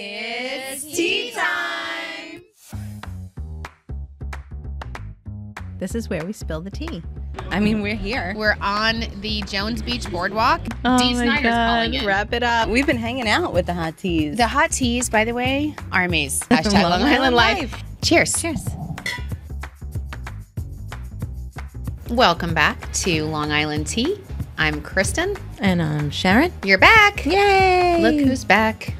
It's tea time! This is where we spill the tea. I mean, we're here. We're on the Jones Beach boardwalk. Oh Dee Snyder's calling it. Wrap it up. We've been hanging out with the hot teas. The hot teas, by the way, are Maze. Hashtag Long Island Life. Cheers. Cheers. Welcome back to Long Island Tea. I'm Kristen. And I'm Sharon. You're back. Yay. Look who's back.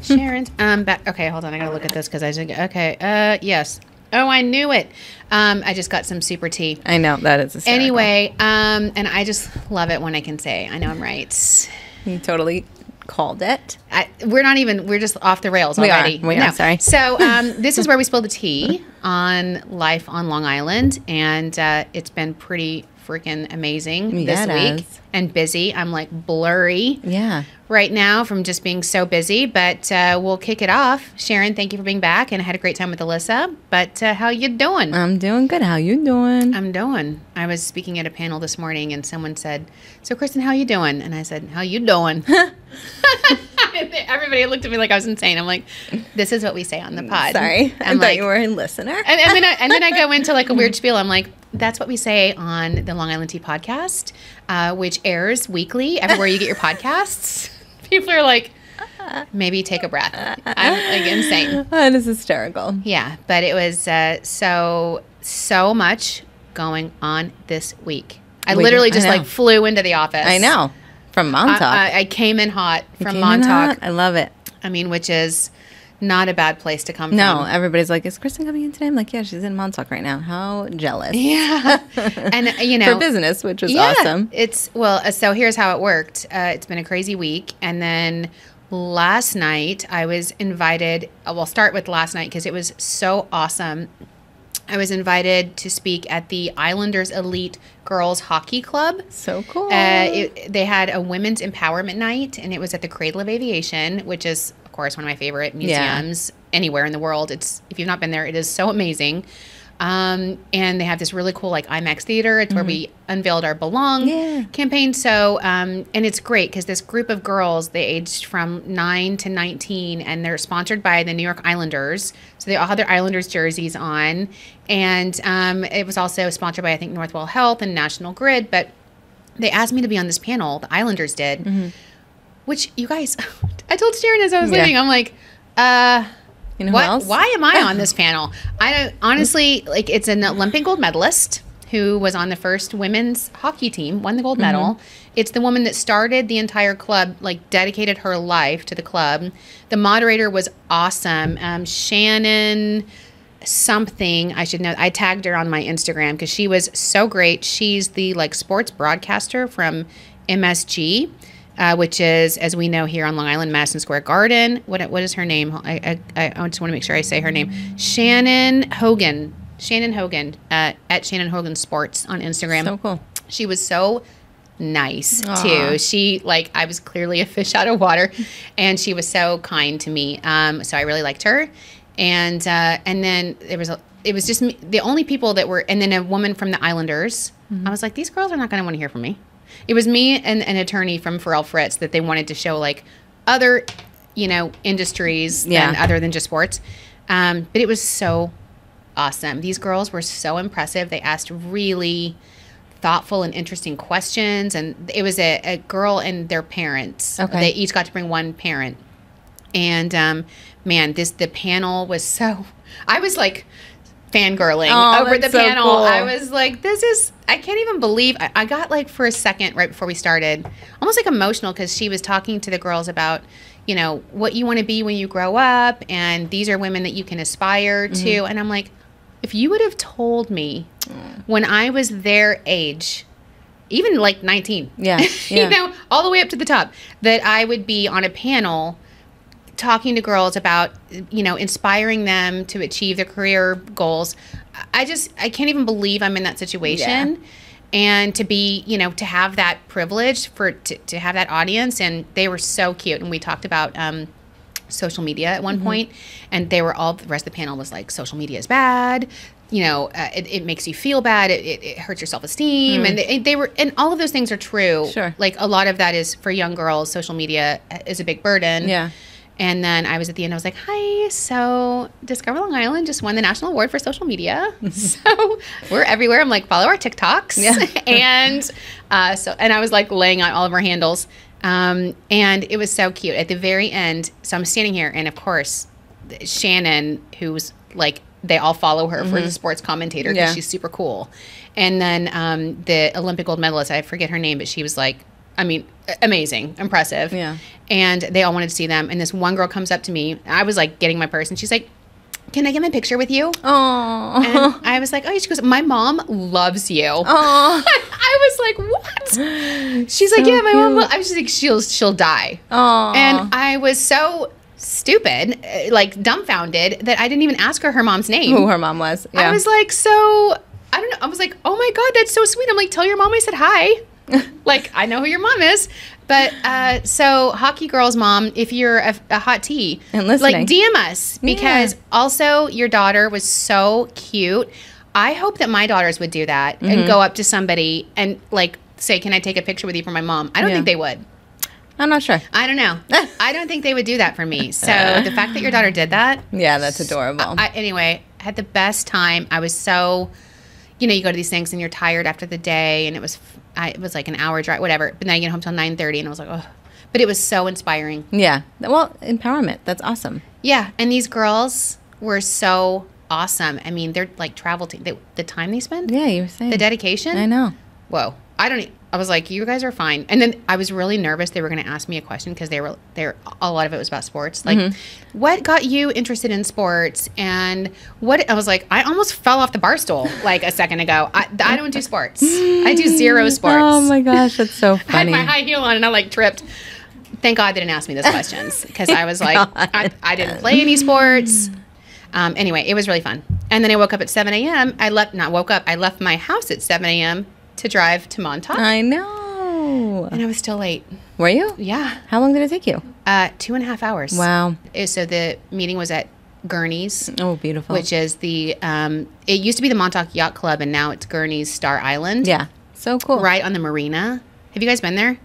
Sharon's back. Okay, hold on. I got to look at this because I didn't. Okay. Yes. Oh, I knew it. I just got some super tea. I know. That is hysterical. Anyway, and I just love it when I can say, I know I'm right. You totally called it. We're just off the rails already. We are, sorry. So this is where we spill the tea on life on Long Island. And it's been pretty freaking amazing this week and busy. I'm like blurry right now from just being so busy, but we'll kick it off. Sharon, thank you for being back, and I had a great time with Alyssa, but how you doing? I'm doing good. How you doing? I'm doing. I was speaking at a panel this morning and someone said, so Kristen, how you doing? And I said, how you doing? Everybody looked at me like I was insane. I'm like, this is what we say on the pod. Sorry. I thought you were a listener. and then I go into like a weird spiel. I'm like, that's what we say on the Long Island Tea Podcast, which airs weekly everywhere you get your podcasts. People are like, maybe take a breath. I'm like insane. That is hysterical. Yeah, but it was so much going on this week. I literally flew into the office. I know. From Montauk. I came in hot from Montauk. I love it. I mean, which is not a bad place to come from. No, everybody's like, is Kristen coming in today? I'm like, yeah, she's in Montauk right now. How jealous. Yeah. And, for business, which was awesome. So here's how it worked. It's been a crazy week. And then last night I was invited. We'll start with last night because it was so awesome. I was invited to speak at the Islanders Elite Girls Hockey Club. So cool. They had a women's empowerment night, and it was at the Cradle of Aviation, which is, of course, one of my favorite museums anywhere in the world. If you've not been there, it is so amazing. And they have this really cool IMAX theater. It's where we unveiled our Belong campaign. So, and it's great because this group of girls, they aged from 9 to 19, and they're sponsored by the New York Islanders. So they all had their Islanders jerseys on. And it was also sponsored by, I think, Northwell Health and National Grid. But they asked me to be on this panel, the Islanders did, which, you guys, I told Sharon as I was leaving, I'm like, you know, what? Why am I on this panel? Honestly, it's an Olympic gold medalist who was on the first women's hockey team, won the gold medal. It's the woman that started the entire club, dedicated her life to the club. The moderator was awesome. Shannon something, I should know. I tagged her on my Instagram because she was so great. She's the sports broadcaster from MSG. Which is, as we know here on Long Island, Madison Square Garden. What is her name? I just want to make sure I say her name. Shannon Hogan, at Shannon Hogan Sports on Instagram. So cool. She was so nice, too. She, I was clearly a fish out of water, and she was so kind to me. So I really liked her. And then it was just me, the only people that were, and then a woman from the Islanders. I was like, these girls are not going to want to hear from me. It was me and an attorney from Farrell Fritz that they wanted to show other, industries and other than just sports. But it was so awesome. These girls were so impressive. They asked really thoughtful and interesting questions. And it was a girl and their parents. Okay. They each got to bring one parent. And man, the panel was so, I was fangirling over the panel. So cool. I was like, I can't even believe I got for a second right before we started, almost emotional, because she was talking to the girls about, what you want to be when you grow up, and these are women that you can aspire to. And I'm like, if you would have told me when I was their age, even 19, all the way up to the top, that I would be on a panel talking to girls about, inspiring them to achieve their career goals. I can't even believe I'm in that situation. Yeah. And to be, to have that privilege to have that audience. And they were so cute. And we talked about social media at one point, and they were all, the rest of the panel was like, social media is bad. It makes you feel bad. It hurts your self-esteem. And they were, and all of those things are true. Sure. A lot of that is for young girls. Social media is a big burden. Yeah. And then I was at the end, I was like, hi, so Discover Long Island just won the National Award for Social Media. So we're everywhere. I'm like, follow our TikToks. Yeah. And I was like laying out all of our handles. And it was so cute. At the very end, so I'm standing here, and of course, Shannon, who's like, they all follow her for the sports commentator because she's super cool. And then the Olympic gold medalist, I forget her name, but she was like, I mean, amazing, impressive. Yeah. And they all wanted to see them. And this one girl comes up to me. I was like getting my purse, and she's like, can I get my picture with you? Oh. I was like, oh, she goes, my mom loves you. Oh. I was like, what? She's so like, yeah, my mom. I was just like, she'll die. Oh. And I was so stupid, like dumbfounded, that I didn't even ask her mom's name. Who her mom was. Yeah. I was like, so, I don't know. I was like, oh my God, that's so sweet. I'm like, tell your mom I said hi. Like, I know who your mom is. But so Hockey Girl's mom, if you're a hot tea, and like DM us, because also your daughter was so cute. I hope that my daughters would do that and go up to somebody and like say, can I take a picture with you for my mom? I don't think they would. I'm not sure. I don't know. I don't think they would do that for me. So the fact that your daughter did that. Yeah, that's adorable. Anyway, I had the best time. I was so, you know, you go to these things and you're tired after the day, and it was like an hour drive, whatever. But then I get home till 9:30, and I was like, oh. But it was so inspiring. Yeah. Well, empowerment. That's awesome. Yeah. And these girls were so awesome. I mean, they're like travel team. The time they spend. Yeah, you were saying. The dedication. I know. Whoa. I was like, you guys are fine. And then I was really nervous they were going to ask me a question, because a lot of it was about sports. Like, what got you interested in sports? And I was like, I almost fell off the bar stool like a second ago. I don't do sports. I do zero sports. Oh my gosh, that's so funny. I had my high heel on and I like tripped. Thank God they didn't ask me those questions, because I was like, I didn't play any sports. Anyway, it was really fun. And then I woke up at 7 a.m. I left my house at 7 a.m. to drive to Montauk. I know. And I was still late. Were you? Yeah. How long did it take you? 2.5 hours. Wow. So the meeting was at Gurney's. Oh, beautiful. Which is it used to be the Montauk Yacht Club, and now it's Gurney's Star Island. Yeah. So cool. Right on the marina. Have you guys been there?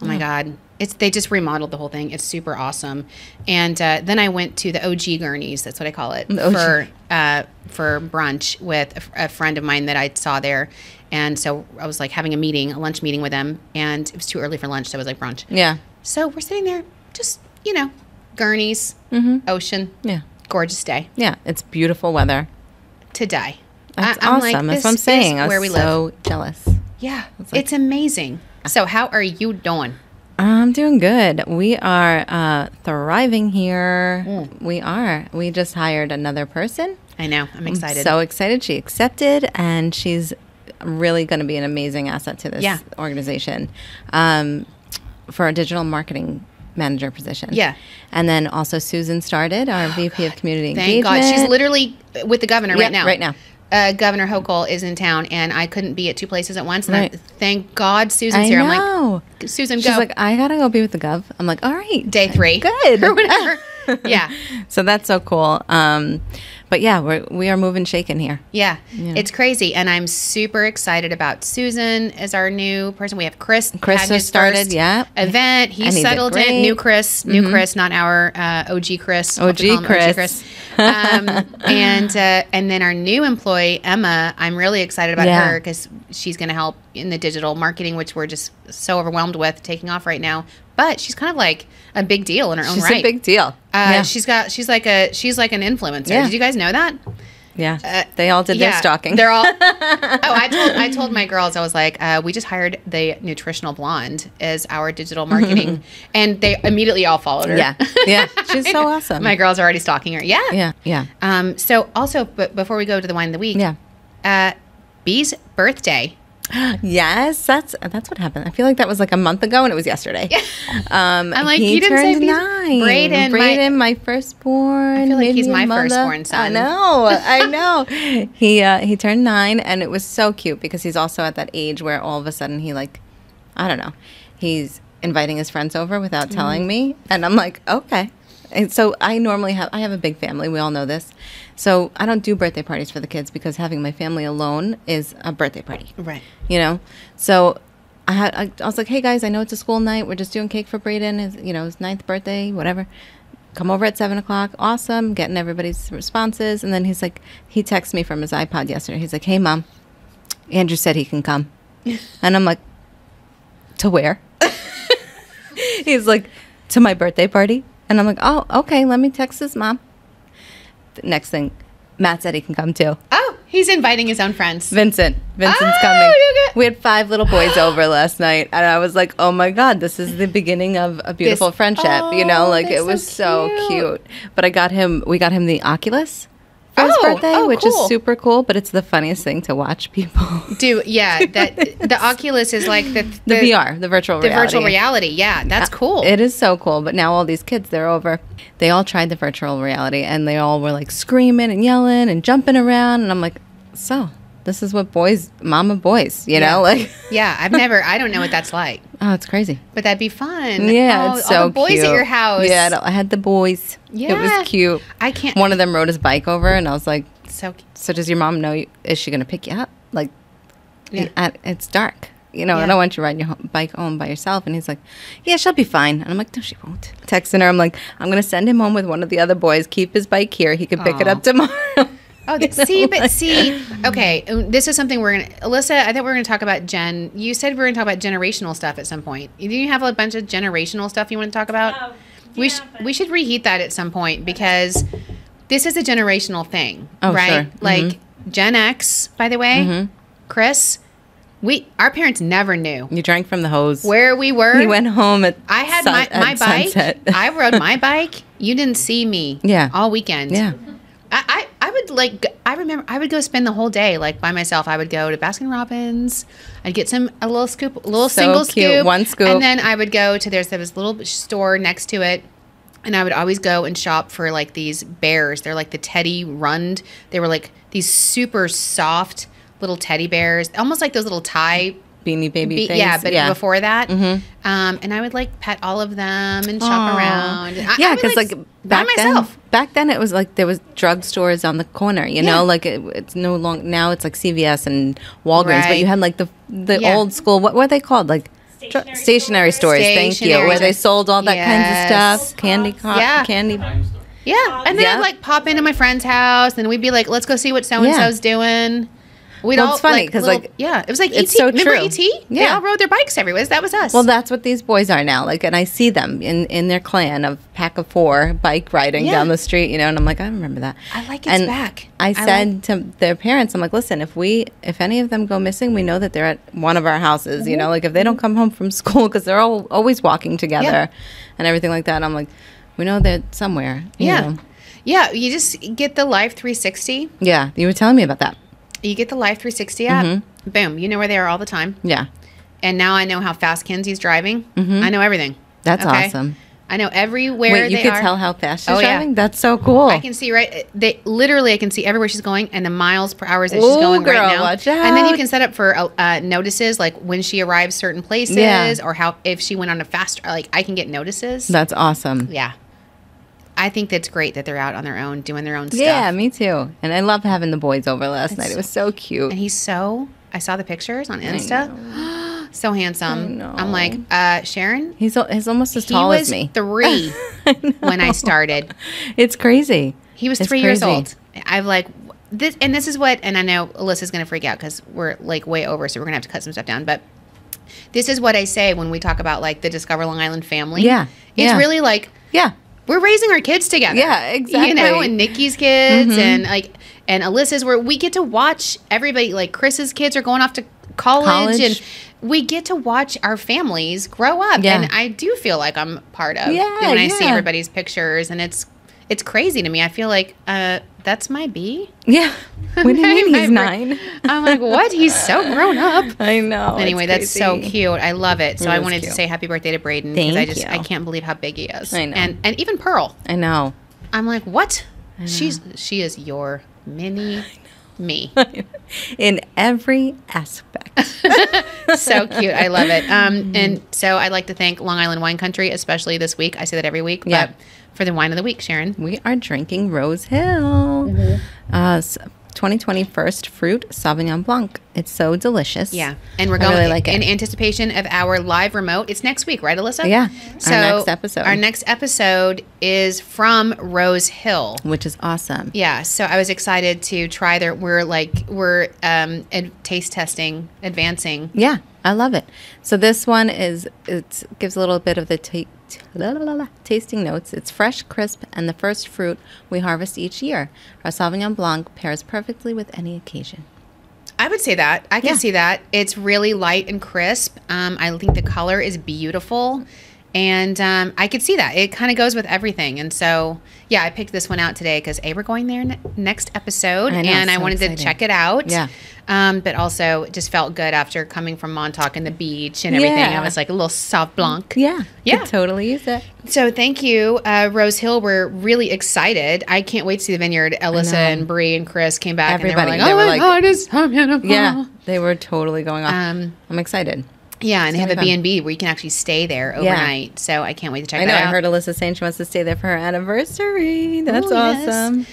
Oh my God. They just remodeled the whole thing. It's super awesome. And then I went to the OG Gurney's, that's what I call it, for brunch with a friend of mine that I saw there. And so I was like having a lunch meeting with them, and it was too early for lunch, so it was like brunch. Yeah. So we're sitting there, just, you know, Gurney's, ocean. Yeah. Gorgeous day. Yeah. It's beautiful weather. To die. That's awesome. Like, that's what I'm saying. I was so jealous. Yeah. Like, it's amazing. So how are you doing? I'm doing good. We are thriving here. Mm. We are. We just hired another person. I know. I'm excited. I'm so excited. She accepted, and she's really going to be an amazing asset to this organization, for a digital marketing manager position. Yeah. And then also Susan started, our VP of Community Engagement. Thank God. She's literally with the governor right now. Right now. Governor Hochul is in town, and I couldn't be at two places at once. And thank God Susan's here. I'm like, Susan, go. She's like, I gotta go be with the gov. I'm like, all right. Day 3. Good. Or whatever. Yeah. So that's so cool. But yeah, we are moving shaking here. Yeah. It's crazy. And I'm super excited about Susan as our new person. We have Chris. Chris has started, event. He settled in. New Chris, not our OG Chris. OG Chris. And then our new employee, Emma, I'm really excited about her, because she's going to help in the digital marketing, which we're just so overwhelmed with taking off right now. But she's kind of like a big deal in her own right. She's a big deal. She's like an influencer. Yeah. Did you guys know that? Yeah, they all did their stalking. They're all. I told my girls, I was like, we just hired the nutritional blonde as our digital marketing, and they immediately all followed her. Yeah, yeah, she's so awesome. My girls are already stalking her. Yeah, yeah, yeah. So also, but before we go to the wine of the week, Bee's birthday. Yes, that's what happened. I feel like that was like a month ago, and it was yesterday. Yeah. I'm like, he didn't turned say 9. Brayden, my firstborn. I feel like he's my firstborn son. I know. He turned 9, and it was so cute, because he's also at that age where all of a sudden he like, I don't know, he's inviting his friends over without telling me, and I'm like, okay. And so I have a big family. We all know this. So I don't do birthday parties for the kids, because having my family alone is a birthday party. Right. You know? So I was like, hey, guys, I know it's a school night. We're just doing cake for Brayden, his 9th birthday, whatever. come over at 7 o'clock. Awesome. Getting everybody's responses. And then he's like, he texted me from his iPod yesterday. He's like, hey, Mom, Andrew said he can come. And I'm like, to where? He's like, to my birthday party. And I'm like, oh, okay. Let me text his mom. The next thing, Matt said he can come too. Oh, he's inviting his own friends. Vincent's coming. We had 5 little boys over last night, and I was like, oh my God, this is the beginning of a beautiful friendship. Oh, you know, like it was so cute. But I got him, we got him the Oculus for his birthday, which is super cool, but it's the funniest thing to watch people do. Yeah, that the Oculus is like the VR, the virtual reality. The virtual reality, yeah, that's cool. It is so cool, but now all these kids, they're over. They all tried the virtual reality, and they all were like screaming and yelling and jumping around, and I'm like, so this is what boys, mama boys, you know? Like, yeah, I don't know what that's like. Oh, it's crazy. But that'd be fun. Yeah, it's so all the boys cute. At your house. Yeah, I had the boys. Yeah. It was cute. I can't. One of them rode his bike over, and I was like, so cute. So does your mom know, is she going to pick you up? Like, yeah. It's dark. You know, yeah. I don't want you riding your bike home by yourself. And he's like, yeah, she'll be fine. And I'm like, no, she won't. Texting her, I'm like, I'm going to send him home with one of the other boys. Keep his bike here. He can pick it up tomorrow. Oh, okay, this is something we're going to... Alyssa, I think we're going to talk about Jen. You said we were going to talk about generational stuff at some point. Do you have a bunch of generational stuff you want to talk about? Oh, yeah, we should reheat that at some point, because this is a generational thing, right? Sure. Like, Gen X, by the way, Chris... Our parents never knew. You drank from the hose. Where we were. We went home at sunset. I had my bike. Sunset. I rode my bike. You didn't see me all weekend. Yeah. I would I would go spend the whole day like by myself. I would go to Baskin Robbins. I'd get a little scoop, scoop, one scoop, and then I would go to there was a little store next to it, and I would always go and shop for like these bears. They're like the teddy rund. They were like these super soft little teddy bears, almost like those little Thai beanie baby things. Yeah, but before that, and I would like pet all of them and shop around. Yeah, because like back then, it was like there was drugstores on the corner, you know, like it's no longer now. It's like CVS and Walgreens, but you had like the old school. What were they called? Like stationary stores. Thank you, where they sold all that kinds of stuff, candy. Yeah, and then I'd like pop into my friend's house, and we'd be like, "Let's go see what so and so's doing." Well, it's funny because it was like E.T. So remember E.T.? Yeah. They all rode their bikes everywhere. That was us. Well, that's what these boys are now. Like, and I see them in their clan of pack of 4 bike riding down the street, you know. And I'm like, I remember that. I like it's back. I said to their parents, I'm like, listen, if any of them go missing, we know that they're at one of our houses, you know. Like if they don't come home from school, because they're all always walking together and everything like that. And I'm like, we know they're somewhere. You know? Yeah. You just get the Life 360. Yeah, you were telling me about that. You get the Life 360 app, boom, you know where they are all the time. Yeah. And now I know how fast Kenzie's driving. I know everything. That's awesome. I know everywhere they are. Wait, you can tell how fast she's driving? Yeah. That's so cool. I can see literally I can see everywhere she's going and the miles per hour that she's going right now. Watch out. And then you can set up for notices, like when she arrives certain places or if she went on a fast, like I can get notices. That's awesome. Yeah. I think that's great that they're out on their own, doing their own stuff. Yeah, me too. And I love having the boys over last night. It was so cute. And he's I saw the pictures on Insta. So handsome. I'm like, Sharon? He's almost as tall as me. He was 3 when I started. It's crazy. He was 3 years old. I've like, this is what, and I know Alyssa's going to freak out because we're like way over, so we're going to have to cut some stuff down, but this is what I say when we talk about like the Discover Long Island family. Yeah. It's really like, we're raising our kids together. Yeah, exactly. You know, and Nikki's kids and Alyssa's, where we get to watch everybody. Like Chris's kids are going off to college and we get to watch our families grow up. Yeah. And I do feel like I'm part of when I see everybody's pictures, and it's crazy to me. I feel like that's my B. Yeah. What do you mean he's 9? I'm like, what? He's so grown up. I know. Anyway, that's so cute. I love it. So I wanted to say happy birthday to Brayden. Thank you. I can't believe how big he is. I know. And even Pearl. I know. I'm like, what? She is your mini me. In every aspect. So cute. I love it. And so I'd like to thank Long Island Wine Country, especially this week. I say that every week. Yeah. But for the wine of the week, Sharon. We are drinking Rose Hill. 2020 First Fruit Sauvignon Blanc. It's so delicious. Yeah. And we're going really like in anticipation of our live remote. It's next week, right, Alyssa? Yeah. So our next episode. Our next episode is from Rose Hill. Which is awesome. Yeah. So I was excited to try their, we're taste testing, advancing. Yeah. I love it. So this one is, it gives a little bit of the tasting notes. It's fresh, crisp, and the first fruit we harvest each year. Our Sauvignon Blanc pairs perfectly with any occasion. I would say that. I can see that. It's really light and crisp. I think the color is beautiful. And I could see that. It kind of goes with everything. And so, yeah, I picked this one out today because, A, we're going there next episode. I know, and so I wanted to check it out. Yeah. But also just felt good after coming from Montauk and the beach and everything. I was like a little Sauv Blanc. Yeah. Yeah. Could totally use it. So thank you, Rose Hill. We're really excited. I can't wait to see the vineyard. Alyssa and Bree and Chris came back. Everybody. And they were like, oh, my God, it's so beautiful. Yeah. They were totally going off. I'm excited. Yeah, and they have a B&B where you can actually stay there overnight. Yeah. So I can't wait to check that out. I heard Alyssa saying she wants to stay there for her anniversary. That's awesome. Yes.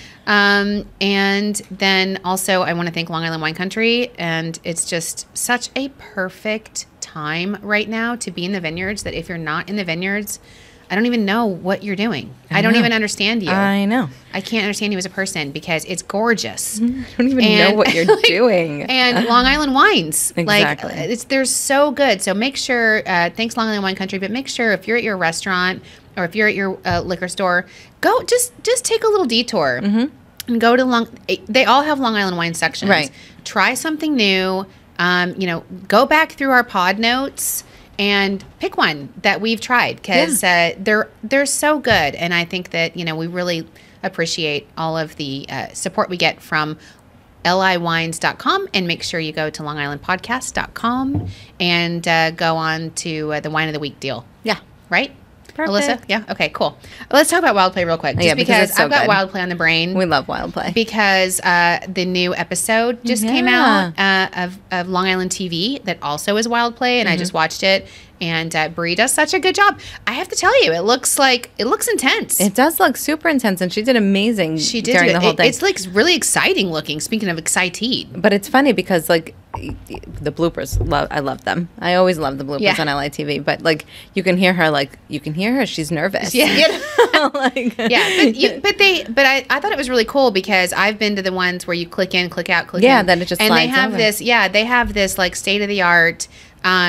And then also I want to thank Long Island Wine Country. And it's just such a perfect time right now to be in the vineyards that if you're not in the vineyards, I don't even know what you're doing. I don't even understand you. I know. I can't understand you as a person because it's gorgeous. I don't even know what you're doing. And Long Island wines. Exactly. Like, they're so good. So make sure, thanks Long Island Wine Country, but make sure if you're at your restaurant or if you're at your liquor store, go just take a little detour and go to they all have Long Island wine sections. Right. Try something new. Go back through our pod notes and pick one that we've tried because they're so good. And I think that, we really appreciate all of the support we get from liwines.com. And make sure you go to longislandpodcast.com and go on to the Wine of the Week deal. Yeah. Right? Perfect. Alyssa? Yeah? Okay, cool. Let's talk about Wild Play real quick. Just because I've got Wild Play on the brain. We love Wild Play. Because the new episode just came out of Long Island TV that also is Wild Play, and I just watched it. And Bree does such a good job. I have to tell you, it looks intense. It does look super intense, and she did amazing. She did during the whole thing. It's like really exciting looking. Speaking of excited, but it's funny because the bloopers, I love them. I always love the bloopers on LITV. But you can hear her, she's nervous. Yeah, But I thought it was really cool because I've been to the ones where you click in, click out, click in. Yeah, then it just slides over. And they have this state of the art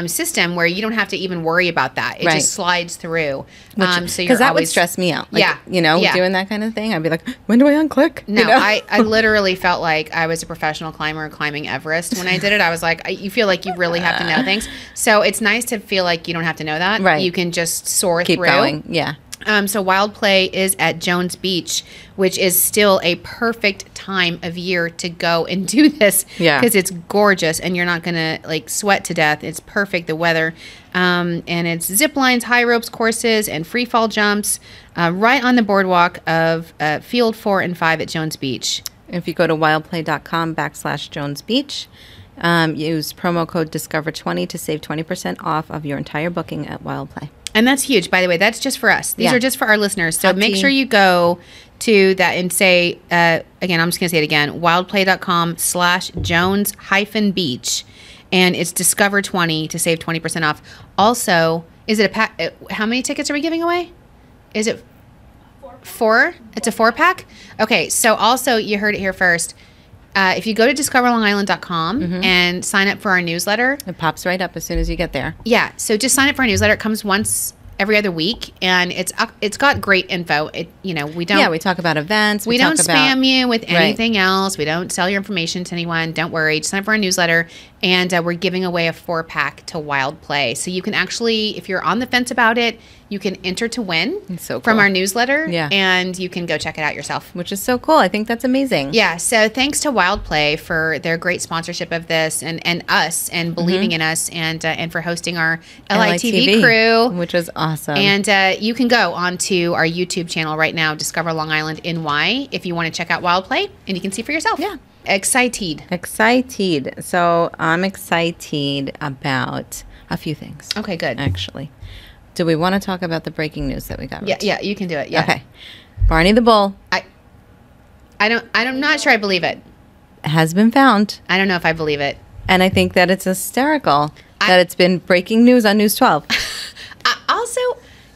system where you don't have to even worry about that. It just slides through. Because that would stress me out. Doing that kind of thing. I'd be like, when do I unclick? No, I literally felt like I was a professional climber climbing Everest when I did it. I was like, you feel like you really have to know things. So it's nice to feel like you don't have to know that. Right. You can just keep going. Yeah. So Wild Play is at Jones Beach, which is still a perfect time of year to go and do this because it's gorgeous and you're not going to sweat to death. It's perfect, the weather. And it's zip lines, high ropes courses, and free fall jumps right on the boardwalk of Field 4 and 5 at Jones Beach. If you go to wildplay.com/Jones Beach, use promo code DISCOVER20 to save 20% off of your entire booking at Wild Play. And that's huge, by the way. That's just for us. These are just for our listeners. So make sure you go to that and say, again, I'm just going to say it again, wildplay.com/Jones-Beach. And it's Discover20 to save 20% off. Also, is it how many tickets are we giving away? Is it four? It's a four-pack? Okay. So also, you heard it here first. If you go to discoverlongisland.com and sign up for our newsletter. It pops right up as soon as you get there. Yeah. So just sign up for our newsletter. It comes once every other week, and it's got great info. We talk about events. We don't spam you with anything else. We don't sell your information to anyone. Don't worry. Just sign up for our newsletter, and we're giving away a 4-pack to Wild Play. So you can actually, if you're on the fence about it, you can enter to win from our newsletter, and you can go check it out yourself. Which is so cool. I think that's amazing. Yeah. So thanks to Wild Play for their great sponsorship of this and us and believing in us and for hosting our LITV crew. Which is awesome. And you can go onto our YouTube channel right now, Discover Long Island NY, if you want to check out Wild Play, and you can see for yourself. Yeah. Excited. So I'm excited about a few things. Okay, good. Actually. Do we want to talk about the breaking news that we got? Yeah, you can do it. Yeah. Okay. Barney the Bull. I'm not sure I believe it. has been found. I don't know if I believe it. And I think that it's hysterical that it's been breaking news on News 12. Also,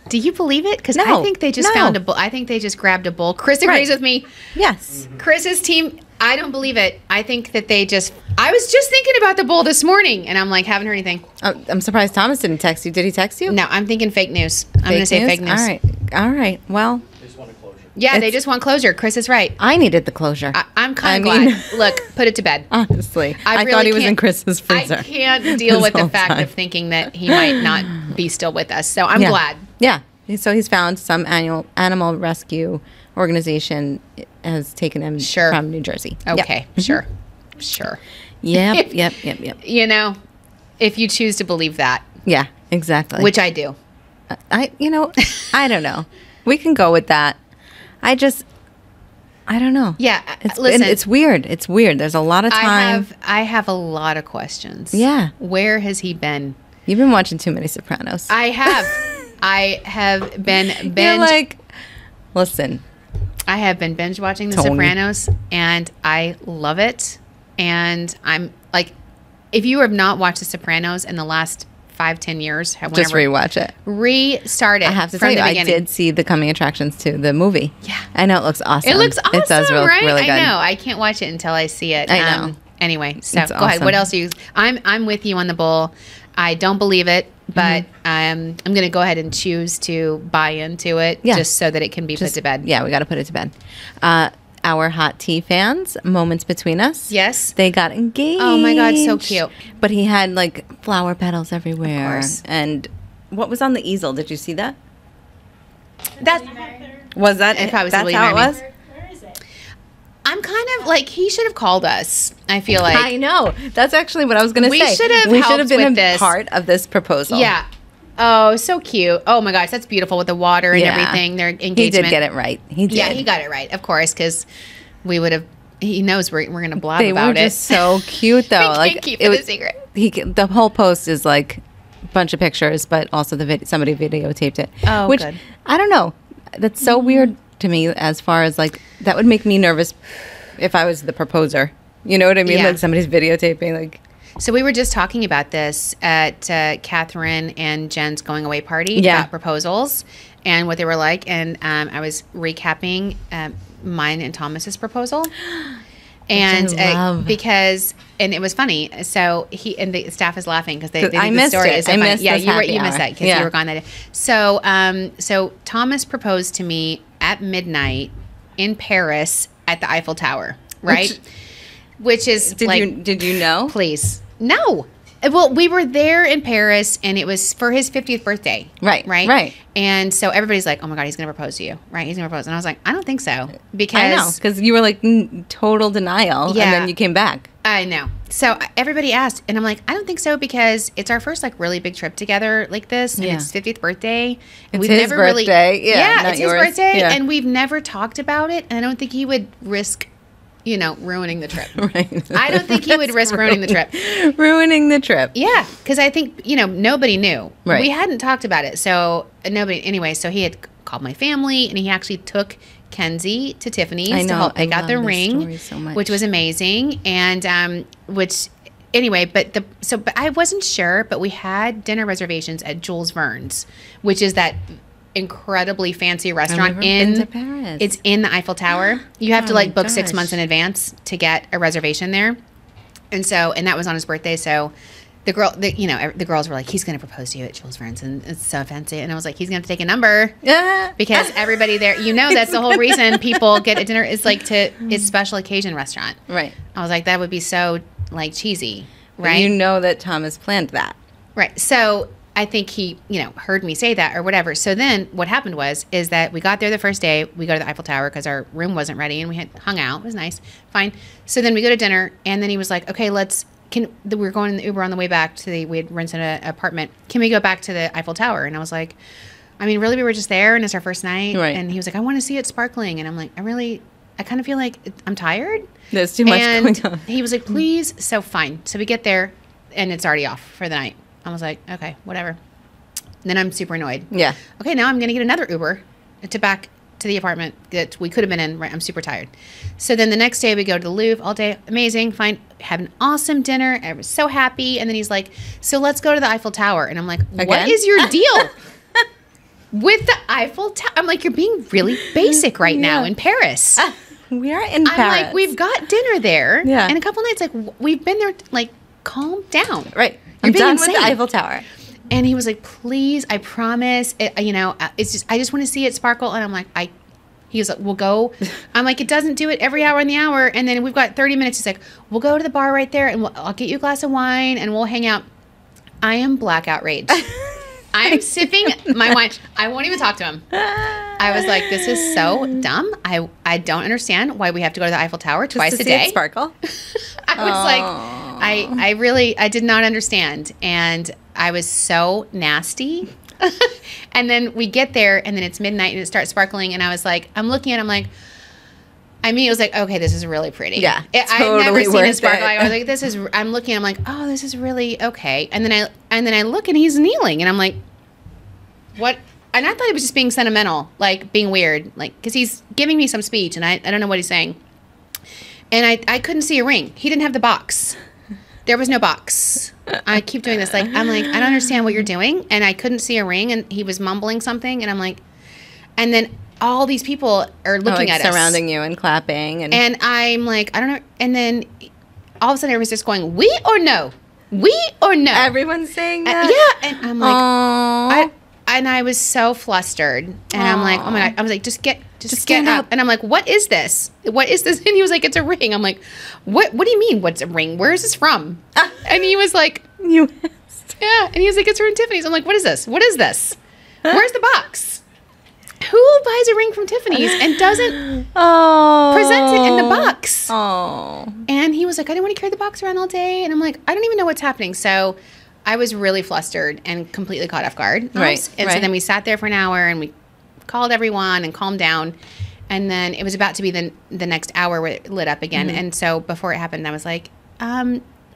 do you believe it? Because no, I think they just found a bull. I think they just grabbed a bull. Chris agrees with me. Yes. Mm-hmm. Chris's team, I don't believe it. I think that they just... I was just thinking about the bull this morning, and I'm like, haven't heard anything. I'm surprised Thomas didn't text you. Did he text you? No, I'm thinking fake news. I'm going to say fake news. All right. All right. Well... Yeah, they just want closure. Chris is right. I needed the closure. I'm kind of glad. Look, put it to bed. Honestly. I really thought he was in Chris's freezer. I can't deal with the fact of thinking that he might not be still with us. So I'm glad. Yeah. So he's found some animal rescue organization has taken him from New Jersey. Okay. Yep. Sure. Sure. Yep, yep, yep, yep. You know, if you choose to believe that. Yeah, exactly. Which I do. You know, I don't know. We can go with that. I don't know. Yeah, listen. It's weird. It's weird. There's a lot of time. I have a lot of questions. Yeah. Where has he been? You've been watching too many Sopranos. I have. I have been binge. Listen. I have been binge watching The Sopranos, and I love it. And I'm like, if you have not watched The Sopranos in the last 5-10 years, just rewatch it, restart it. I have to tell you, I did see the coming attractions to the movie. Yeah, I know it looks awesome. It looks awesome. It does really good. I know. I can't watch it until I see it. I know. Anyway, so it's go ahead. What else are you? I'm with you on the bull. I don't believe it, but I'm going to go ahead and choose to buy into it, just so that it can be put to bed. Yeah, we got to put it to bed. Our hot tea fans, Moments Between Us. Yes. They got engaged. Oh, my God. So cute. But he had, like, flower petals everywhere. Of course. And what was on the easel? Did you see that? Was that it? That's how it was? Where is it? I'm kind of, like, he should have called us, I feel like. I know. That's actually what I was going to say. We should have been part of this proposal. Yeah. Oh, so cute. Oh, my gosh. That's beautiful with the water and everything. Their engagement. He did get it right. He did. Yeah, he got it right, of course, because we would have, he knows we're going to blab about it. They were just so cute, though. I can't keep it a secret. The whole post is like a bunch of pictures, but also somebody videotaped it. Oh, which, good. I don't know. That's so weird to me as far as like, that would make me nervous if I was the proposer. You know what I mean? Yeah. Like somebody's videotaping, like. So we were just talking about this at Catherine and Jen's going away party about proposals and what they were like. And I was recapping mine and Thomas's proposal, and it was funny. So he and the staff is laughing because they I missed the story. It. So I missed. Yeah, you missed that because you were gone that day. So so Thomas proposed to me at midnight in Paris at the Eiffel Tower, right? Which is did you know? Please. No. Well, we were there in Paris, and it was for his 50th birthday. Right. Right. Right. And so everybody's like, oh, my God, he's going to propose to you. Right. He's going to propose. And I was like, I don't think so. Because I know. Because you were like total denial. Yeah. And then you came back. I know. So everybody asked. And I'm like, I don't think so because it's our first like really big trip together like this. And it's his 50th birthday. And we've never really. Yeah. It's his birthday. Yeah. And we've never talked about it. And I don't think he would risk ruining the trip. Right. I don't think he would risk ruining the trip. Ruining the trip. Yeah, because I think, nobody knew. Right. We hadn't talked about it, so nobody. Anyway, so he had called my family, and he actually took Kenzie to Tiffany's to help pick out the ring, so which was amazing. And but I wasn't sure, but we had dinner reservations at Jules Verne's, which is that incredibly fancy restaurant in Paris. It's in the Eiffel Tower. You have to book 6 months in advance to get a reservation there. And that was on his birthday. So the girls were like, he's going to propose to you at Jules Verne's, and it's so fancy. And I was like, he's going to take a number because everybody there, that's the whole reason people get a dinner is like it's special occasion restaurant. Right. I was like, that would be so cheesy. Right. But that Thomas planned that. Right. So I think he, heard me say that or whatever. So then what happened is that we got there the first day. We go to the Eiffel Tower because our room wasn't ready, and we had hung out. It was nice. Fine. So then we go to dinner, and then he was like, okay, we're going in the Uber on the way back we had rented an apartment. Can we go back to the Eiffel Tower? And I was like, I mean, really, we were just there, and it's our first night. Right. And he was like, I want to see it sparkling. And I'm like, I kind of feel like I'm tired. There's too much going on. He was like, please. So fine. So we get there, and it's already off for the night. I was like, okay, whatever. And then I'm super annoyed. Yeah. Okay, now I'm going to get another Uber to back to the apartment that we could have been in. I'm super tired. So then the next day we go to the Louvre all day. Amazing. Fine. Have an awesome dinner. I was so happy. And then he's like, so let's go to the Eiffel Tower. And I'm like, again? What is your deal with the Eiffel Tower? I'm like, you're being really basic right now in Paris. We are in Paris. I'm like, we've got dinner there. Yeah. And a couple nights, like, we've been there. Like, calm down. Right. I'm done with the Eiffel Tower. And he was like, please, I promise. It, you know, it's just, I just want to see it sparkle. And I'm like, he was like, we'll go. I'm like, it doesn't do it every hour in the hour. And then we've got 30 minutes. He's like, we'll go to the bar right there and I'll get you a glass of wine and we'll hang out. I am blackout rage. I'm sipping my wine. I won't even talk to him. I was like, this is so dumb. I don't understand why we have to go to the Eiffel Tower just twice to a day. See it sparkle. I was like, I really, I did not understand. And I was so nasty. And then we get there and then it's midnight and it starts sparkling. And I was like, I'm looking at it. I'm like, I mean, it was like, okay, this is really pretty. Yeah, I've never seen a sparkle. I was like, this is. I'm looking. I'm like, oh, this is really okay. And then I look, and he's kneeling, and I'm like, what? And I thought he was just being sentimental, like being weird, like because he's giving me some speech, and I don't know what he's saying. And I couldn't see a ring. He didn't have the box. There was no box. I keep doing this. Like I'm like, I don't understand what you're doing, and I couldn't see a ring, and he was mumbling something, and I'm like, and then. All these people are looking at us. Surrounding you and clapping. And I'm like, I don't know. And then all of a sudden everyone's just going, we or no? We or no? Everyone's saying that? Yeah. And I'm like, I was so flustered. And I'm like, oh my God. I was like, just get up. And I'm like, what is this? What is this? And he was like, it's a ring. I'm like, what do you mean? What's a ring? Where is this from? And he was like, you asked. Yeah. And he was like, it's from Tiffany's. I'm like, what is this? What is this? Where's the box? Who buys a ring from Tiffany's and doesn't present it in the box? Oh. And he was like, I didn't want to carry the box around all day. And I'm like, I don't even know what's happening. So I was really flustered and completely caught off guard. Right. And so then we sat there for an hour and we called everyone and calmed down. And then it was about to be the next hour where it lit up again. Mm-hmm. And so before it happened, I was like,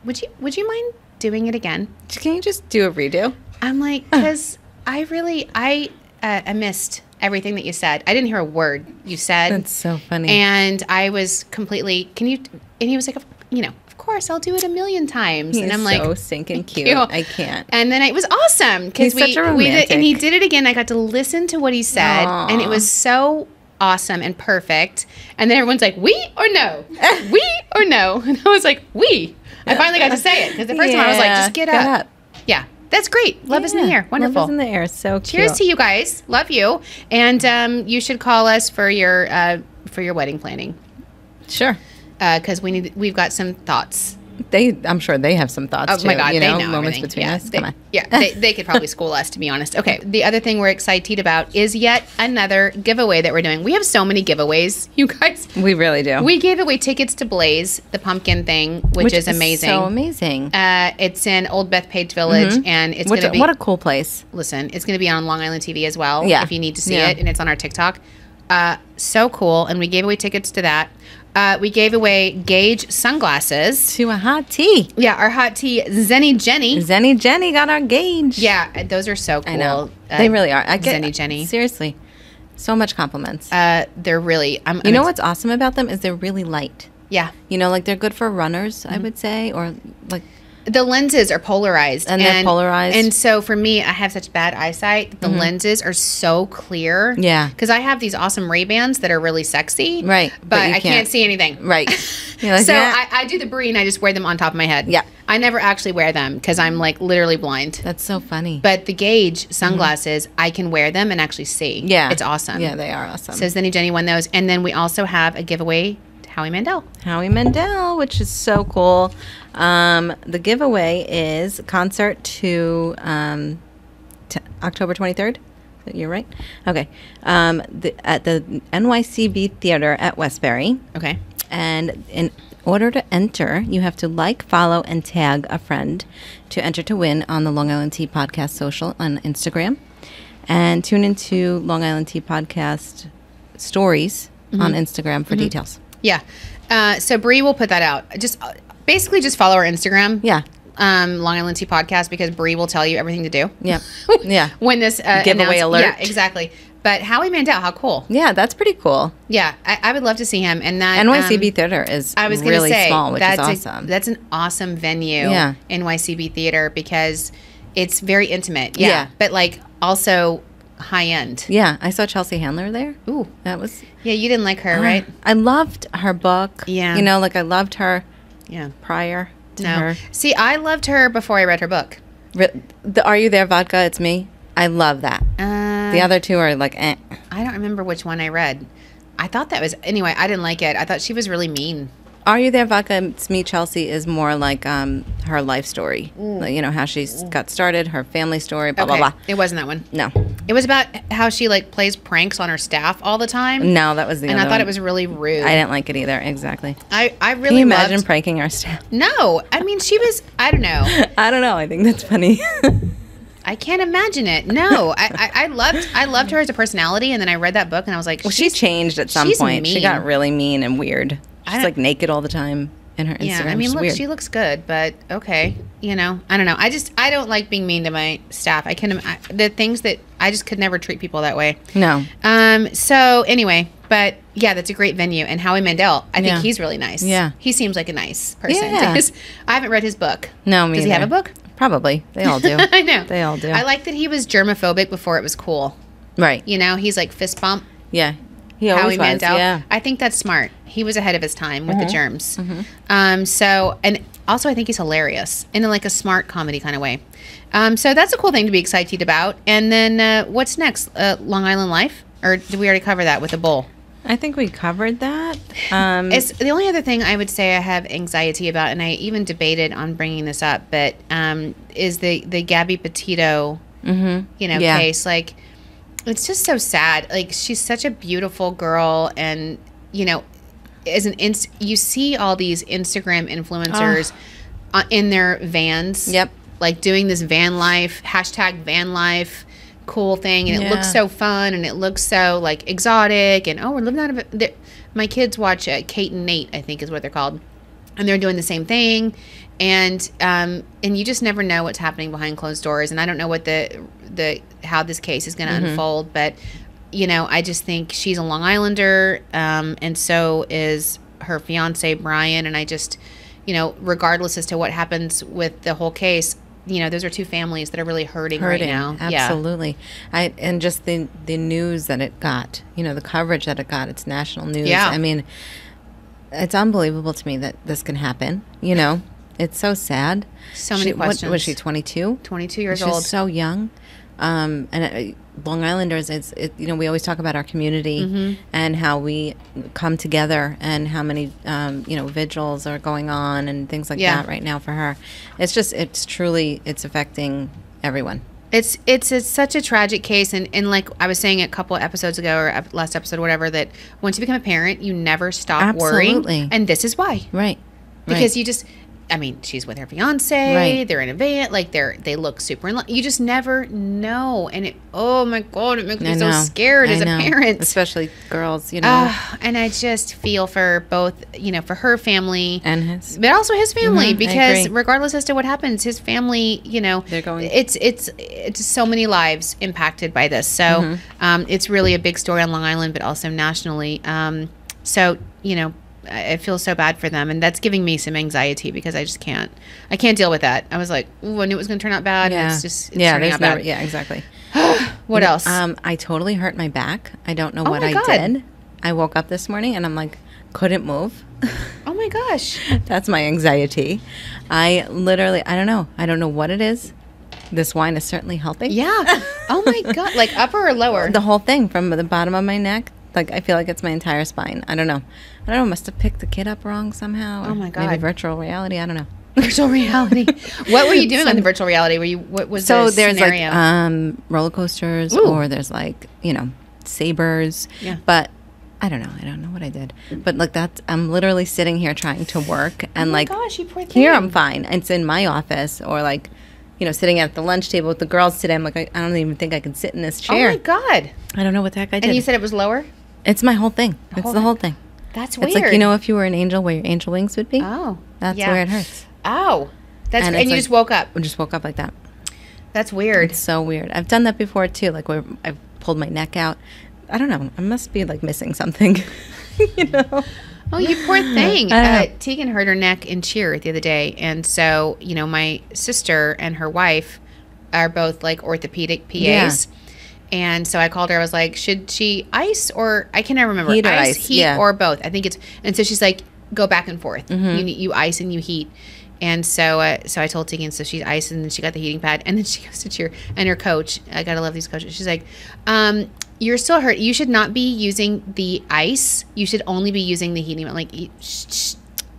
would you mind doing it again? Can you just do a redo? I'm like, because I missed everything that you said. I didn't hear a word you said. That's so funny. And I was completely, and he was like, you know, of course, I'll do it a million times. He's and I'm like, so stinking cute. I can't. And then it was awesome because and he did it again. I got to listen to what he said. Aww. And it was so awesome and perfect. And then everyone's like, we or no? We or no? And I was like, we. I finally got to say it because the first time I was like, just get up. Yeah. That's great. Love is in the air. Wonderful. Love is in the air. So cute. Cheers to you guys. Love you. And you should call us for your wedding planning. Sure. Because we've got some thoughts. I'm sure they have some thoughts. Oh my God, you know, they know moments everything. Between us. Come on. Yeah, they could probably school us, to be honest. Okay. The other thing we're excited about is yet another giveaway that we're doing. We have so many giveaways, you guys. We really do. We gave away tickets to Blaze, the pumpkin thing, which is amazing. So amazing. It's in Old Bethpage Village, and it's going to be what a cool place. Listen, it's going to be on Long Island TV as well. Yeah. If you need to see it, and it's on our TikTok. So cool, and we gave away tickets to that. We gave away Gage sunglasses. To a hot tea. Yeah, our hot tea, Zenny Jenny. Zenny Jenny got our Gage. Yeah, those are so cool. I know. They really are. I get Zenny Jenny. Seriously. So much compliments. They're really... you know what's awesome about them is they're really light. Yeah. You know, like they're good for runners, I would say, or like... The lenses are polarized. And they're polarized. And so for me, I have such bad eyesight. The lenses are so clear. Yeah. Because I have these awesome Ray-Bans that are really sexy. Right. But I can't see anything. Right. Like, so I do the Brie and I just wear them on top of my head. Yeah. I never actually wear them because I'm like literally blind. That's so funny. But the Gage sunglasses, I can wear them and actually see. Yeah. It's awesome. Yeah, they are awesome. So Zenny Jenny won those. And then we also have a giveaway. Howie Mandel, which is so cool. The giveaway is concert to October 23rd. You're right. Okay. At the NYCB Theater at Westbury. Okay. And in order to enter, you have to like, follow, and tag a friend to enter to win on the Long Island Tea Podcast social on Instagram. And tune into Long Island Tea Podcast stories on Instagram for details. Yeah. So Bree will put that out. Basically just follow our Instagram. Yeah. Long Island Tea Podcast, because Bree will tell you everything to do. Yeah. Yeah. When this giveaway alert. Yeah, exactly. But Howie Mandel, how cool. Yeah, that's pretty cool. Yeah, I would love to see him. And that NYCB Theater is really small, which is awesome. That's an awesome venue, yeah. NYCB Theater, because it's very intimate. Yeah, yeah. But like also high end. Yeah, I saw Chelsea Handler there. Ooh. That was... Yeah, you didn't like her, right? I loved her book. Yeah. You know, like I loved her prior to her. See, I loved her before I read her book. The Are You There, Vodka? It's Me. I love that. The other two are like, eh. I don't remember which one I read. I thought that was, anyway, I didn't like it. I thought she was really mean. Are You There, Vodka? It's Me, Chelsea is more like her life story. Like, you know, how she got started, her family story, blah, blah, blah. It wasn't that one. No. It was about how she like plays pranks on her staff all the time. No, that was the other one. And I thought it was really rude. I didn't like it either. Exactly. I really loved... Can you imagine pranking our staff? No. I mean, she was, I don't know. I don't know. I think that's funny. I can't imagine it. No, I loved her as a personality, and then I read that book, and I was like, well, she changed at some point. Mean. She got really mean and weird. She's like naked all the time in her Instagram. Yeah, I mean, look, weird. She looks good, but okay, you know, I don't know. I don't like being mean to my staff. The things that I just could never treat people that way. No. So anyway, but yeah, that's a great venue, and Howie Mandel, I think he's really nice. Yeah. He seems like a nice person. Yeah. I haven't read his book. No, me neither. Does he have a book? Probably. They all do. I know. They all do. I like that he was germophobic before it was cool. Right. You know, he's like fist bump. Yeah. He always was. Howie Mandel. Yeah. I think that's smart. He was ahead of his time with the germs. So, and also I think he's hilarious in like a smart comedy kind of way. So that's a cool thing to be excited about. And then what's next? Long Island Life? Or did we already cover that with a bowl? I think we covered that. It's the only other thing I would say I have anxiety about, and I even debated on bringing this up, but is the Gabby Petito, case. Like, it's just so sad. Like, she's such a beautiful girl, and you know, you see all these Instagram influencers in their vans, like doing this van life #vanlife. Cool thing, and it looks so fun, and it looks so like exotic, and we're living out of it. My kids watch Kate and Nate, I think is what they're called, and they're doing the same thing, and you just never know what's happening behind closed doors, and I don't know what how this case is going to unfold, but you know, I just think she's a Long Islander, and so is her fiance Brian, and I just, you know, regardless as to what happens with the whole case. You know, those are two families that are really hurting right now. Absolutely. Yeah. And just the news that it got, you know, the coverage that it got, it's national news. Yeah. I mean, it's unbelievable to me that this can happen. You know, it's so sad. So many questions. What was she, 22? 22 years old. She's so young. And Long Islanders, you know, we always talk about our community and how we come together, and how many, you know, vigils are going on and things like that right now for her. It's just, it's affecting everyone. It's such a tragic case. And like I was saying a couple of episodes ago, or last episode, whatever, that once you become a parent, you never stop worrying. And this is why. Right. Because you just... I mean, she's with her fiance. Right. They're in a van. Like they look super in love. You just never know. And oh my God, it makes me so scared as a parent, especially girls. You know. And I just feel for both. You know, for her family and his, but also his family, because regardless as to what happens, his family. You know, they're going. It's so many lives impacted by this. So it's really a big story on Long Island, but also nationally. So you know. I feel so bad for them, and that's giving me some anxiety because I just can't. I can't deal with that. I was like, ooh, I knew it was going to turn out bad. Yeah. And it's just turning out bad. Yeah, exactly. What else? I totally hurt my back. I don't know what I did. I woke up this morning and I'm like, couldn't move. Oh my gosh. That's my anxiety. I literally, I don't know. I don't know what it is. This wine is certainly helping. Yeah. Oh my God. Like upper or lower? The whole thing, from the bottom of my neck. Like, I feel like it's my entire spine. I don't know. Must have picked the kid up wrong somehow. Oh my God. Maybe virtual reality. I don't know. Virtual reality. What were you doing on the virtual reality? What was the scenario? Like roller coasters, or there's like, you know, sabers. Yeah. But I don't know. I don't know what I did. But like I'm literally sitting here trying to work, and oh my gosh, you poor thing. Here I'm fine. It's in my office, or like, you know, sitting at the lunch table with the girls today. I'm like, I don't even think I can sit in this chair. Oh my God. I don't know what the heck I did. And you said it was lower? It's my whole thing. It's the whole thing. That's weird. It's like, you know, if you were an angel, where your angel wings would be. Oh. That's where it hurts. Oh. And you like, just woke up. I just woke up like that. That's weird. It's so weird. I've done that before, too. Like, I've pulled my neck out. I don't know. I must be like missing something, you know? Oh, you poor thing. Tegan hurt her neck in cheer the other day. And so, you know, my sister and her wife are both like orthopedic PAs. Yeah. And so I called her. I was like, should she ice or I cannot remember. Heat or ice, heat yeah. or both. I think it's. And so she's like, go back and forth. Mm-hmm. You ice and you heat. And so so I told Tegan, so she's iced and then she got the heating pad and then she goes to cheer. And her coach, I gotta love these coaches, she's like, you're still hurt. You should not be using the ice. You should only be using the heating. I'm like,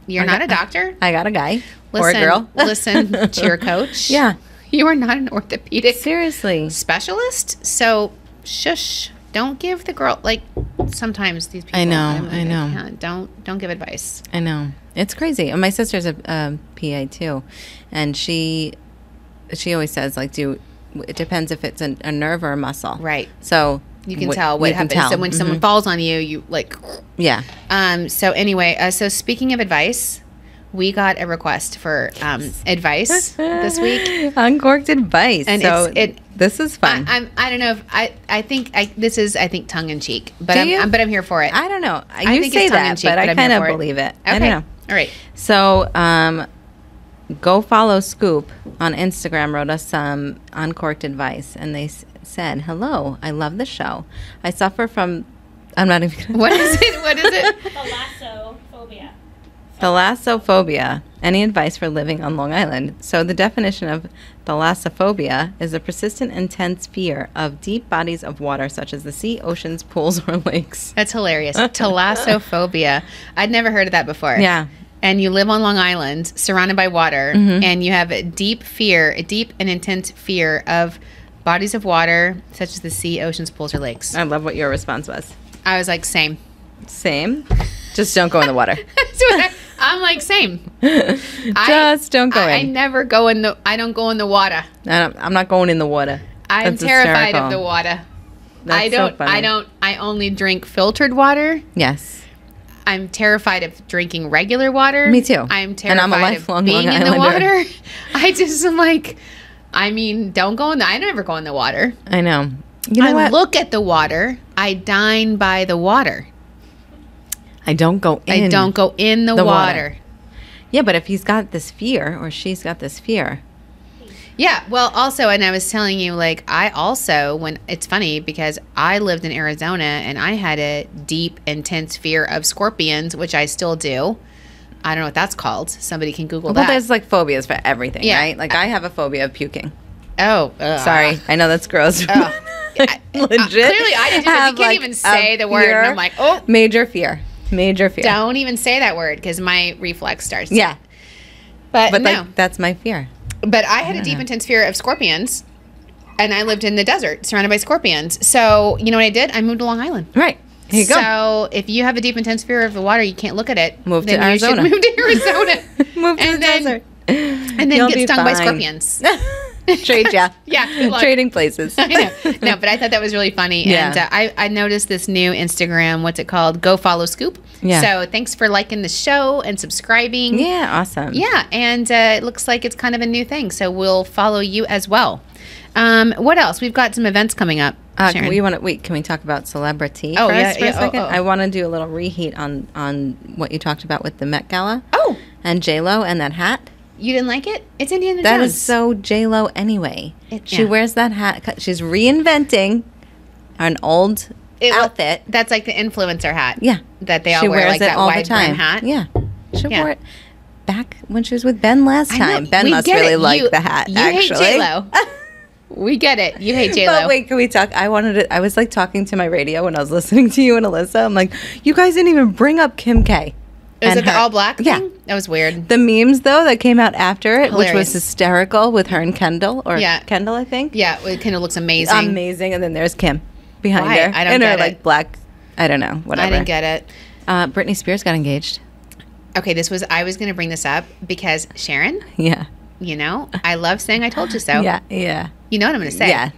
you're not a doctor. I got a guy or a girl. Listen, cheer coach. Yeah. You are not an orthopedic specialist. So shush. Don't give the girl, like, sometimes these people. I know. Can't. Don't give advice. I know. It's crazy. And my sister's a PA too, and she always says, like, it depends if it's a nerve or a muscle, right? So you can tell what happens. So when someone falls on you, you like, yeah. So anyway, so speaking of advice. We got a request for advice this week. Uncorked advice. And so this is fun. I don't know if I think this is tongue in cheek, but I'm here for it. I don't know. I think say that, but I kind of believe it. Okay. I don't know. All right. So, Go Follow Scoop on Instagram wrote us some uncorked advice, and they said, "Hello, I love the show. I suffer from I'm not even gonna what is it? What is it? Thalassophobia." Thalassophobia. Any advice for living on Long Island? So the definition of thalassophobia is a persistent, intense fear of deep bodies of water, such as the sea, oceans, pools, or lakes. That's hilarious. Thalassophobia. I'd never heard of that before. Yeah. And you live on Long Island, surrounded by water, and you have a deep and intense fear of bodies of water, such as the sea, oceans, pools, or lakes. I love what your response was. I was like, same. Same? Just don't go in the water. I'm like, same. Just don't go in. I never go in the. I don't go in the water. I'm not going in the water. I'm terrified of the water. That's so funny. I only drink filtered water. Yes. I'm terrified of drinking regular water. Me too. I'm terrified and I'm a lifelong of being Long Islander. In the water. I just am like, I mean, don't go in. I never go in the water. I know. You know I look at the water. I dine by the water. I don't go in. I don't go in the water. Yeah, but if he's got this fear or she's got this fear. Yeah, well, also, and I was telling you, like, I also, when it's funny because I lived in Arizona and I had a deep, intense fear of scorpions, which I still do. I don't know what that's called. Somebody can Google that. Well, there's like phobias for everything, yeah. Right? Like I have a phobia of puking. Oh, sorry. I know that's gross. Legit. Clearly, I didn't. You can't even say the word. And I'm like, oh, major fear. Major fear. Don't even say that word because my reflex starts. Yeah. But no. Like, that's my fear. But I had a deep, intense fear of scorpions, and I lived in the desert surrounded by scorpions. So, you know what I did? I moved to Long Island. Right. Here you go. So, if you have a deep, intense fear of the water, you can't look at it. Move to Arizona. Move to Arizona. Move to the desert. And then you'll get stung by scorpions. Trading places. I know. No, but I thought that was really funny, and I noticed this new Instagram. What's it called? Go Follow Scoop. Yeah. So thanks for liking the show and subscribing. Yeah, awesome. Yeah, and it looks like it's kind of a new thing. So we'll follow you as well. What else? We've got some events coming up. Can we talk about celebrity for a second? I want to do a little reheat on what you talked about with the Met Gala. Oh, and J-Lo and that hat. You didn't like it? It's Indiana Jones. That is so J-Lo anyway. She wears that hat. She's reinventing an old outfit. That's like the influencer hat. Yeah. That they all wear, like that wide brim hat. Yeah. She wore it back when she was with Ben last time. Ben must really like the hat, actually. You hate J-Lo. We get it. You hate J-Lo. But wait, can we talk? I was like talking to my radio when I was listening to you and Alyssa. I'm like, you guys didn't even bring up Kim K. Is it the all black thing? Yeah. That was weird. The memes, though, that came out after it, which was hysterical with her and Kendall. Kendall, I think. Yeah, Kendall looks amazing. Amazing. And then there's Kim behind her. I don't get it. And her, like, black, I don't know, whatever. I didn't get it. Britney Spears got engaged. Okay, I was going to bring this up because Sharon. Yeah. You know, I love saying I told you so. Yeah, yeah. You know what I'm going to say. Yeah.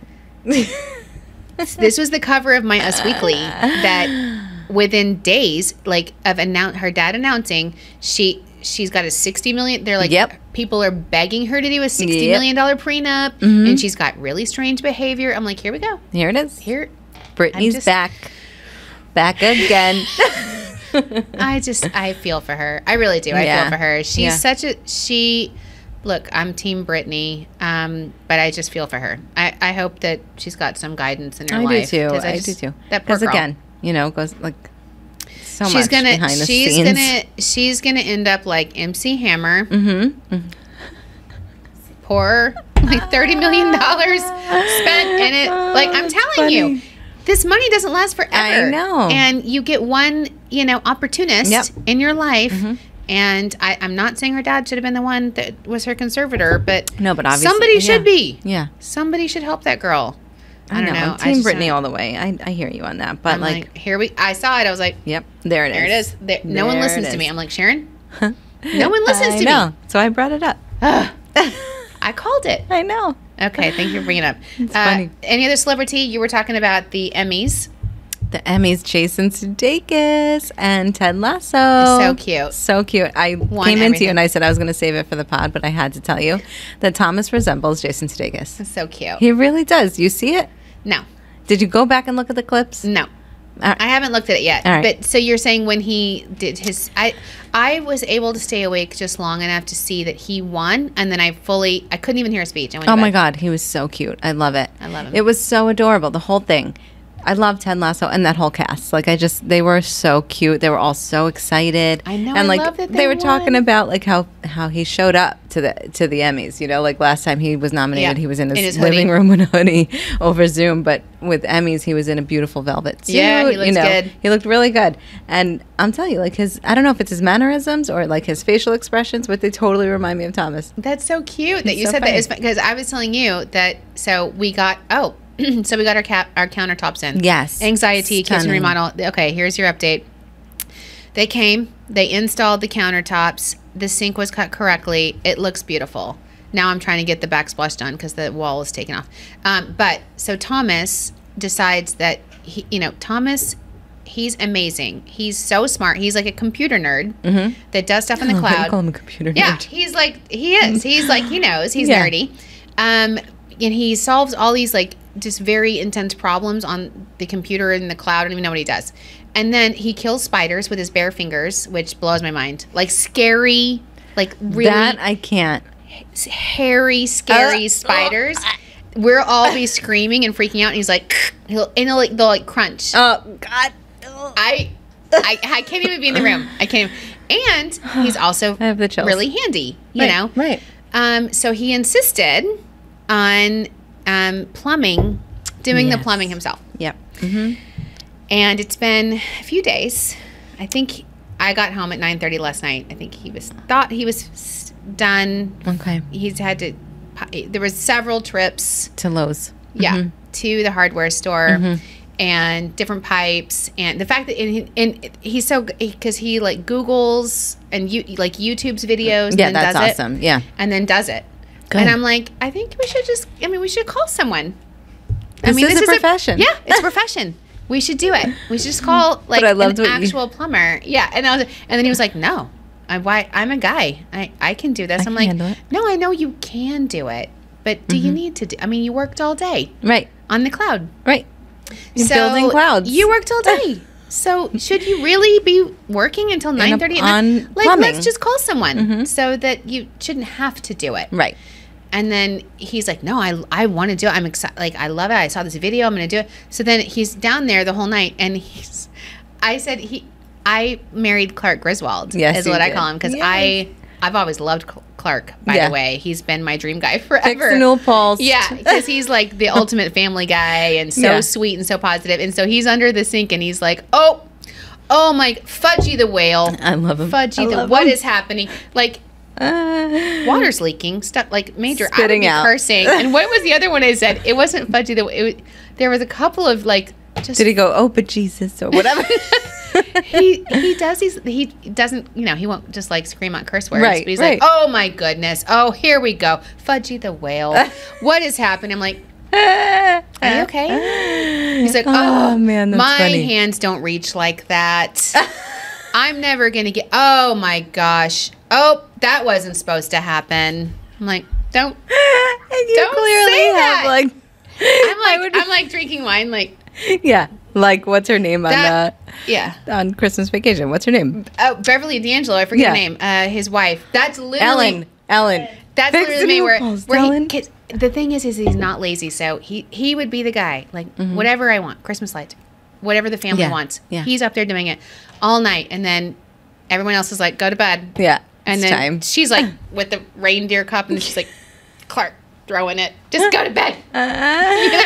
This was the cover of my Us Weekly that... Within days, like, of her dad announcing, she's got a $60 million. They're like, people are begging her to do a $60 million prenup, and she's got really strange behavior. I'm like, here we go. Here it is. Here, Britney's back again. I feel for her. I really do. I feel for her. She's such a, look, I'm Team Britney, but I just feel for her. I hope that she's got some guidance in her life. I do too. That poor girl. Again, you know, goes like so she's much gonna, behind the she's scenes. She's gonna end up like MC Hammer. Mm-hmm. Mm-hmm. Poor, like $30 million spent in it. Like I'm telling you, this money doesn't last forever. I know. And you get one, you know, opportunist in your life. Mm-hmm. And I'm not saying her dad should have been the one that was her conservator, but no, but obviously somebody should be. Yeah, somebody should help that girl. I don't know. Team Britney all the way. I hear you on that, but I'm like here I saw it. I was like, yep, there it is. There it is. There, no one listens to me. I'm like Sharon. No one listens to me. So I brought it up. I called it. I know. Okay, thank you for bringing it up. It's funny. Any other celebrity? You were talking about the Emmys. The Emmys, Jason Sudeikis and Ted Lasso. So cute. So cute. I came into you and I said I was going to save it for the pod, but I had to tell you that Thomas resembles Jason Sudeikis. So cute. He really does. You see it? No. Did you go back and look at the clips? No. I haven't looked at it yet. Right. But so you're saying when he did his I was able to stay awake just long enough to see that he won, and then I couldn't even hear a speech. I went to bed. My God. He was so cute. I love it. I love him. It was so adorable. The whole thing. I love Ted Lasso and that whole cast. Like they were so cute. They were all so excited. I know. And like I love that they were talking about like how he showed up to the Emmys. You know, like last time he was nominated, he was in his living room with a hoodie over Zoom. But with Emmys, he was in a beautiful velvet suit. Yeah, he looked good. He looked really good. And I'm telling you, like I don't know if it's his mannerisms or like his facial expressions, but they totally remind me of Thomas. That's so cute that you said that, because I was telling you that. So we got our countertops in. Yes. Anxiety, kitchen remodel. Okay, here's your update. They came. They installed the countertops. The sink was cut correctly. It looks beautiful. Now I'm trying to get the backsplash done because the wall is taken off. But so Thomas decides that, he's amazing. He's so smart. He's like a computer nerd that does stuff in the cloud. I call him a computer nerd. Yeah, he is. He's like, he knows. He's nerdy. And he solves all these like just very intense problems on the computer in the cloud. I don't even know what he does. And then he kills spiders with his bare fingers, which blows my mind. Like scary, like really. That I can't. Hairy, scary spiders. We'll all be screaming and freaking out. And he's like, they'll like crunch. Oh, God. I can't even be in the room. I can't even. And he's also really handy, you know? Right. So he insisted on doing the plumbing himself. Yep. Mm-hmm. And it's been a few days. I think I got home at 9:30 last night. I think thought he was done. Okay. He's had to. There was several trips to Lowe's. Yeah. Mm-hmm. To the hardware store and different pipes, and the fact that he's so, because he like Googles and YouTube's videos. Yeah, and then that's awesome. Yeah. And then does it. Good. And I'm like, I think we should we should call someone. This is a profession. It's a profession. We should do it. We should just call like an actual plumber. Yeah. And then he was like, no, I'm a guy. I can do this. I'm like, no, I know you can do it, but do you need to do? I mean, you worked all day. Right. On the cloud. Right. You're building clouds. You worked all day. So should you really be working until 9:30 at night? Like, plumbing. Let's just call someone so that you shouldn't have to do it. Right. And then he's like, no, I want to do it. I'm excited. Like, I love it. I saw this video. I'm going to do it. So then he's down there the whole night. And I married Clark Griswold, is what I call him. Because I've always loved Clark, by the way. He's been my dream guy forever. Fictional pulse. Yeah, because he's like the ultimate family guy and so sweet and so positive. And so he's under the sink and he's like, oh my, Fudgy the whale. I love him. What is happening? Like, water's leaking, stuff like major spitting out, cursing. And what was the other one I said? It wasn't Fudgy the way. There was a couple of like. Just, did he go? Oh, but Jesus or whatever. He doesn't. You know, he won't just like scream out curse words. Right, but he's like, oh my goodness. Oh, here we go. Fudgy the whale. What is happening? I'm like, are you okay? He's like, oh man, that's funny. Hands don't reach like that. I'm never gonna get. Oh my gosh. Oh, that wasn't supposed to happen. I'm like, don't. And you don't clearly say that. Like, I'm like drinking wine. Like, Yeah, like what's her name on Christmas Vacation? What's her name? Oh, Beverly D'Angelo. I forget her name. His wife. That's literally Ellen. That's literally me. Where the thing is he's not lazy, so he would be the guy. Like whatever I want, Christmas lights, whatever the family wants. Yeah. He's up there doing it all night, and then everyone else is like, go to bed. Yeah, and then she's like with the reindeer cup, and she's like, Clark. Throwing it, just go to bed. Anyway,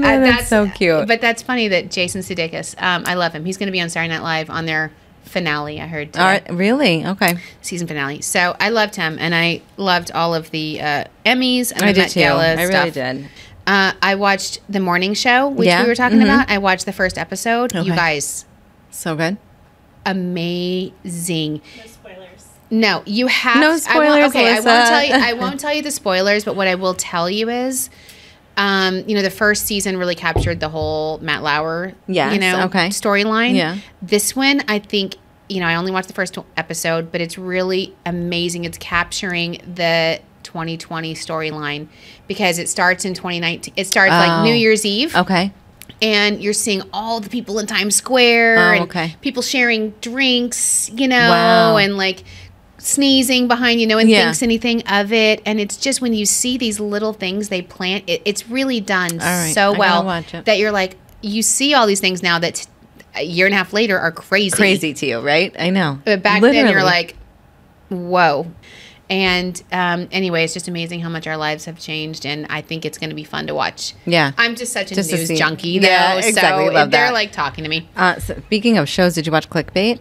that's so cute. But that's funny that Jason Sudeikis, I love him. He's going to be on Saturday Night Live on their finale. I heard. Really? Okay. Season finale. So I loved him, and I loved all of the Emmys and the Met Gala stuff. I really did. I watched the morning show, which we were talking about. I watched the first episode. Okay. You guys, so good, amazing. No, you have no spoilers. I won't tell you the spoilers, but what I will tell you is, you know, the first season really captured the whole Matt Lauer, storyline. Yeah. This one, I think, you know, I only watched the first episode, but it's really amazing. It's capturing the 2020 storyline because it starts in 2019. It starts like New Year's Eve. Okay. And you're seeing all the people in Times Square and people sharing drinks, you know, and like sneezing behind, you know, and thinks anything of it. And it's just when you see these little things they plant, it's really done so well that you're like, you see all these things now that a year and a half later are crazy. Crazy to you, right? I know. But back then you're like, whoa. And anyway, it's just amazing how much our lives have changed, and I think it's going to be fun to watch. Yeah, I'm just such a news junkie, though. Yeah, exactly. So love they're like talking to me. So speaking of shows, did you watch Clickbait?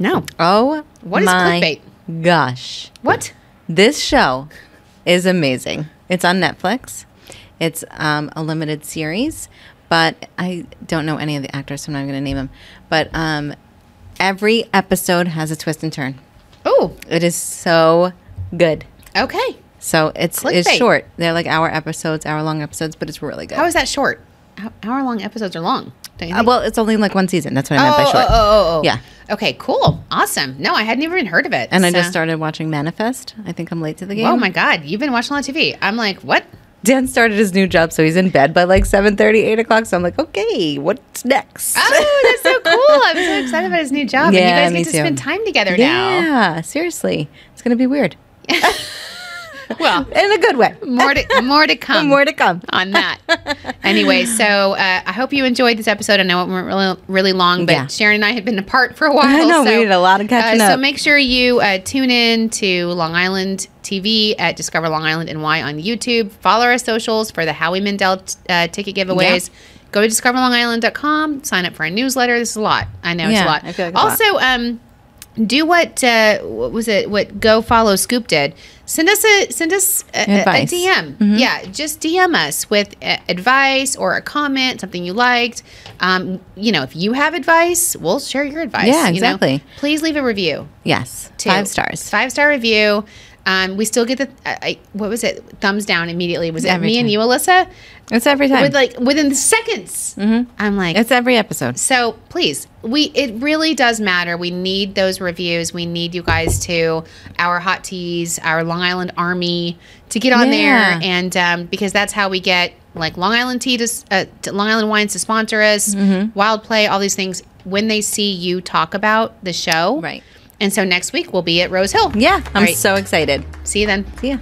No. Oh, what is Clickbait? Gosh, what? This show is amazing. It's on Netflix. It's a limited series, but I don't know any of the actors, so I'm not going to name them. But every episode has a twist and turn. Oh, it is so good. Okay. So it's short. They're like hour-long episodes, but it's really good. How is that short? Hour-long episodes are long, don't you think? Well, it's only like one season. That's what I meant by short. Oh. Yeah. Okay, cool. Awesome. No, I hadn't even heard of it. And I just started watching Manifest. I think I'm late to the game. Oh, my God. You've been watching a lot of TV. I'm like, what? Dan started his new job, so he's in bed by like 7:30, 8 o'clock. So I'm like, okay, what's next? Oh, that's so cool. I'm so excited about his new job. Yeah, and you guys get to spend time together now. Yeah, seriously. It's going to be weird. Well, in a good way. More to come. More to come. On that. Anyway, so I hope you enjoyed this episode. I know it went really long, but Sharon and I had been apart for a while. I know, so, we did a lot of catching up. So make sure you tune in to Long Island TV at Discover Long Island NY on YouTube. Follow our socials for the Howie Mandel ticket giveaways. Yeah. Go to discoverlongisland.com. Sign up for our newsletter. This is a lot. I know it's a lot. I feel like also, do what Go Follow Scoop did. Send us a DM. Yeah, just DM us with advice or a comment, something you liked. You know, if you have advice, we'll share your advice. Yeah, exactly. You know? Please leave a review. Yes, 5 stars. 5-star review. We still get the what was it? Thumbs down immediately. Was it me and you, Alyssa? It's every time. Within the seconds. I'm like, it's every episode. So please, it really does matter. We need those reviews. We need you guys to our hot teas, our Long Island Army to get on there, and because that's how we get like Long Island Tea to Long Island Wines to sponsor us, Wild Play, all these things when they see you talk about the show, right? And so next week, we'll be at Rose Hill. Yeah, I'm so excited. See you then. See ya.